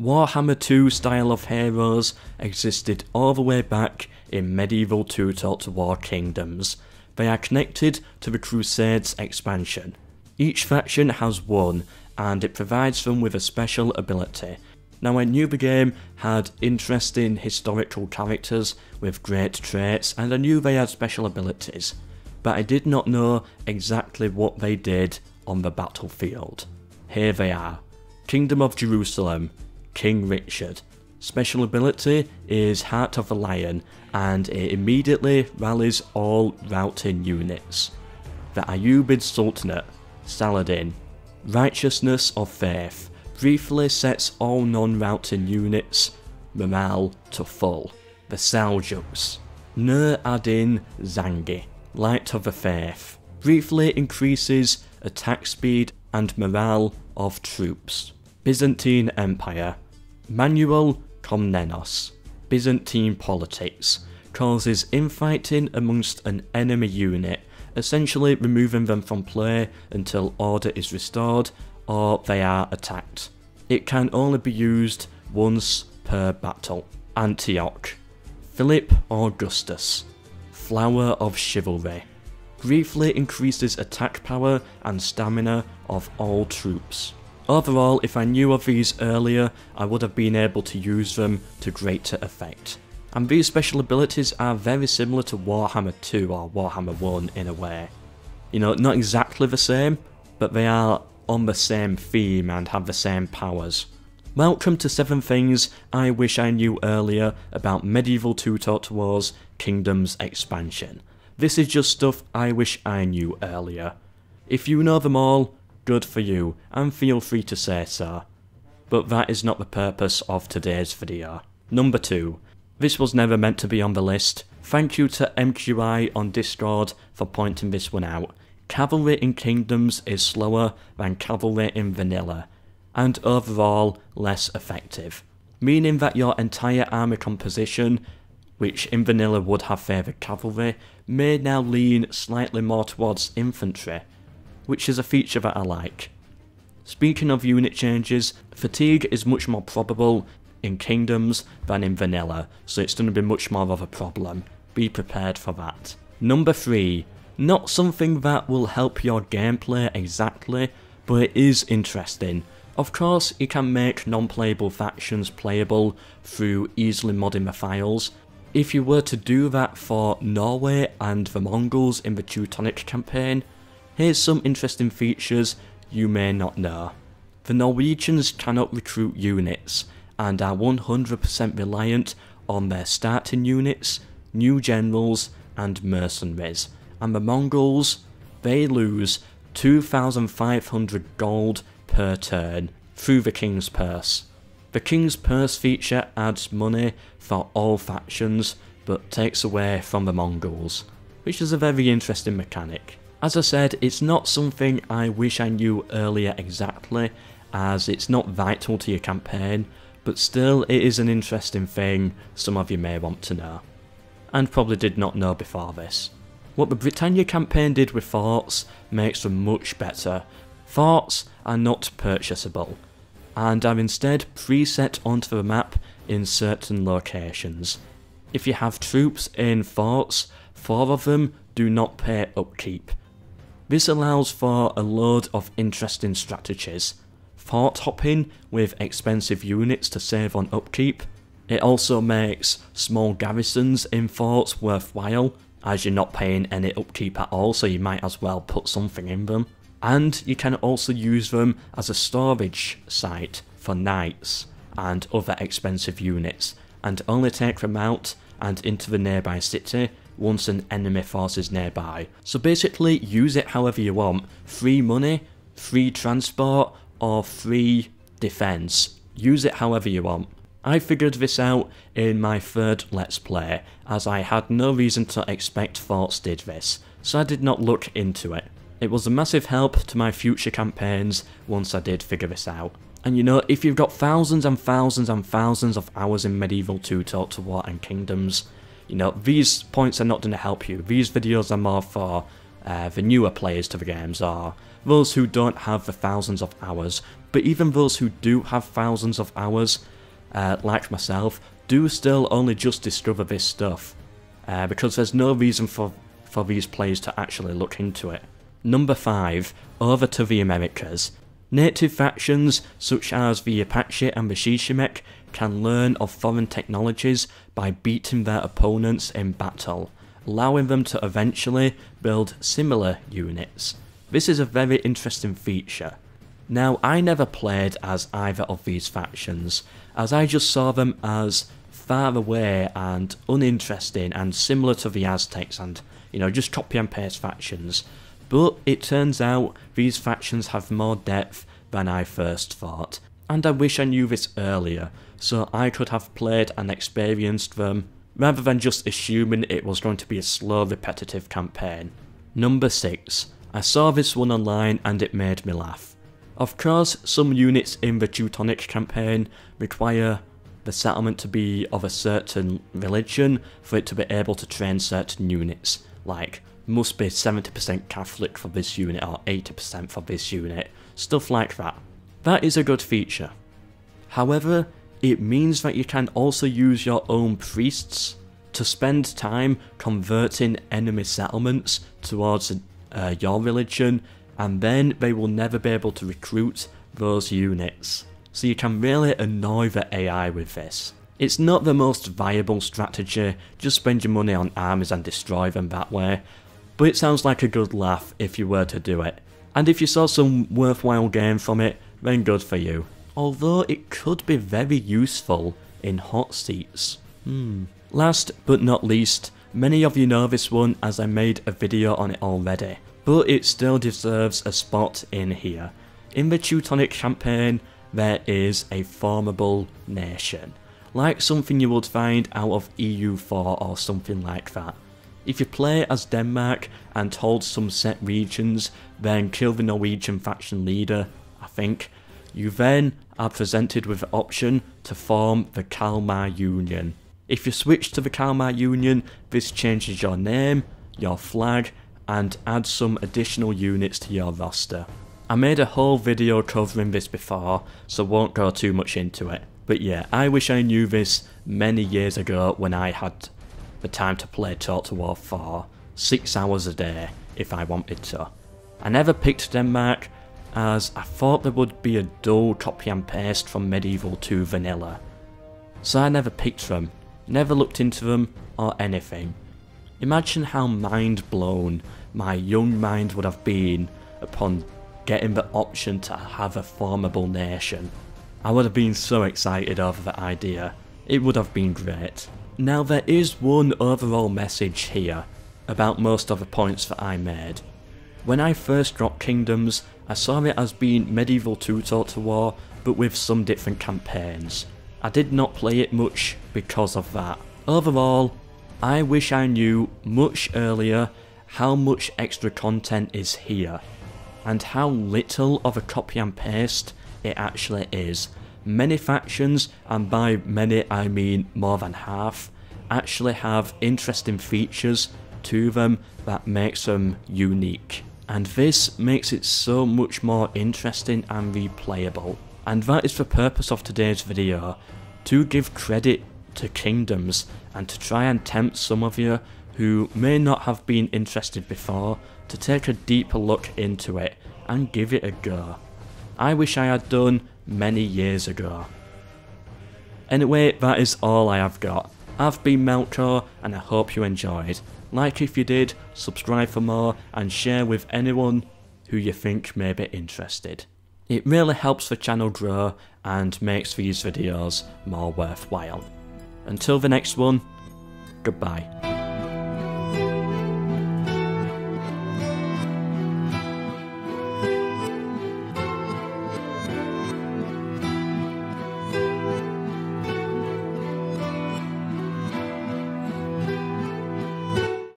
Warhammer 2 style of heroes existed all the way back in Medieval 2 Total War Kingdoms. They are connected to the Crusades expansion. Each faction has one, and it provides them with a special ability. Now, I knew the game had interesting historical characters with great traits, and I knew they had special abilities, but I did not know exactly what they did on the battlefield. Here they are. Kingdom of Jerusalem, King Richard. Special ability is Heart of the Lion, and it immediately rallies all routing units. The Ayyubid Sultanate, Saladin. Righteousness of Faith, briefly sets all non-routing units morale to full. The Saljuks. Nur ad-Din Zangi. Light of the Faith, briefly increases attack speed and morale of troops. Byzantine Empire. Manuel Comnenos. Byzantine politics, causes infighting amongst an enemy unit, essentially removing them from play until order is restored or they are attacked. It can only be used once per battle. Antioch. Philip Augustus. Flower of Chivalry. Briefly increases attack power and stamina of all troops. Overall, if I knew of these earlier, I would have been able to use them to greater effect. And these special abilities are very similar to Warhammer 2 or Warhammer 1 in a way. You know, not exactly the same, but they are on the same theme and have the same powers. Welcome to 7 things I wish I knew earlier about Medieval 2 Total War's Kingdoms expansion. This is just stuff I wish I knew earlier. If you know them all, good for you, and feel free to say so. But that is not the purpose of today's video. Number 2. This was never meant to be on the list. Thank you to MQI on Discord for pointing this one out. Cavalry in Kingdoms is slower than cavalry in vanilla, and overall less effective, meaning that your entire army composition, which in vanilla would have favoured cavalry, may now lean slightly more towards infantry, which is a feature that I like. Speaking of unit changes, fatigue is much more probable in Kingdoms than in vanilla, so it's going to be much more of a problem. Be prepared for that. Number 3. Not something that will help your gameplay exactly, but it is interesting. Of course, you can make non-playable factions playable through easily modding the files. If you were to do that for Norway and the Mongols in the Teutonic campaign, here's some interesting features you may not know. The Norwegians cannot recruit units, and are 100% reliant on their starting units, new generals, and mercenaries. And the Mongols, they lose 2,500 gold per turn through the King's Purse. The King's Purse feature adds money for all factions but takes away from the Mongols, which is a very interesting mechanic. As I said, it's not something I wish I knew earlier exactly, as it's not vital to your campaign, but still it is an interesting thing some of you may want to know, and probably did not know before this. What the Britannia campaign did with forts makes them much better. Forts are not purchasable, and are instead preset onto the map in certain locations. If you have troops in forts, 4 of them do not pay upkeep. This allows for a load of interesting strategies. Fort hopping with expensive units to save on upkeep. It also makes small garrisons in forts worthwhile, as you're not paying any upkeep at all, so you might as well put something in them. And you can also use them as a storage site for knights and other expensive units, and only take them out and into the nearby city once an enemy force is nearby. So basically, use it however you want. Free money, free transport, or free defense. Use it however you want. I figured this out in my 3rd Let's Play, as I had no reason to expect forts did this, so I did not look into it. It was a massive help to my future campaigns once I did figure this out. And you know, if you've got thousands and thousands and thousands of hours in Medieval 2 Total War and Kingdoms, you know, these points are not going to help you. These videos are more for the newer players to the games, or those who don't have the thousands of hours but even those who do have thousands of hours, like myself, do still only just discover this stuff, because there's no reason for these players to actually look into it. Number 5, over to the Americas. Native factions such as the Apache and the Shishimek can learn of foreign technologies by beating their opponents in battle, allowing them to eventually build similar units. This is a very interesting feature. Now, I never played as either of these factions, as I just saw them as far away and uninteresting and similar to the Aztecs and, you know, just copy and paste factions. But it turns out these factions have more depth than I first thought, and I wish I knew this earlier, so I could have played and experienced them, rather than just assuming it was going to be a slow, repetitive campaign. Number 6. I saw this one online and it made me laugh. Of course, some units in the Teutonic campaign require the settlement to be of a certain religion for it to be able to train certain units, like must be 70% Catholic for this unit or 80% for this unit, stuff like that. That is a good feature. However, it means that you can also use your own priests to spend time converting enemy settlements towards your religion, and then they will never be able to recruit those units. So you can really annoy the AI with this. It's not the most viable strategy, just spend your money on armies and destroy them that way, but it sounds like a good laugh if you were to do it. And if you saw some worthwhile gain from it, then good for you. Although it could be very useful in hot seats. Last but not least, many of you know this one as I made a video on it already, but it still deserves a spot in here. In the Teutonic campaign, there is a formable nation, like something you would find out of EU4 or something like that. If you play as Denmark and hold some set regions, then kill the Norwegian faction leader, I think, you then are presented with the option to form the Kalmar Union. If you switch to the Kalmar Union, this changes your name, your flag, and adds some additional units to your roster. I made a whole video covering this before, so won't go too much into it. But yeah, I wish I knew this many years ago when I had the time to play Total War 4, 6 hours a day, if I wanted to. I never picked Denmark, as I thought there would be a dull copy and paste from Medieval 2 Vanilla. So I never picked them, never looked into them or anything. Imagine how mind blown my young mind would have been upon getting the option to have a formable nation. I would have been so excited over the idea, it would have been great. Now there is one overall message here, about most of the points that I made. When I first got Kingdoms, I saw it as being Medieval 2 Total War, but with some different campaigns. I did not play it much because of that. Overall, I wish I knew much earlier how much extra content is here, and how little of a copy and paste it actually is. Many factions, and by many I mean more than half, actually have interesting features to them that makes them unique. And this makes it so much more interesting and replayable. And that is the purpose of today's video, to give credit to Kingdoms and to try and tempt some of you who may not have been interested before to take a deeper look into it and give it a go. I wish I had done many years ago. Anyway, that is all I have got. I've been MELKOR and I hope you enjoyed. Like if you did, subscribe for more, and share with anyone who you think may be interested. It really helps the channel grow and makes these videos more worthwhile. Until the next one, goodbye.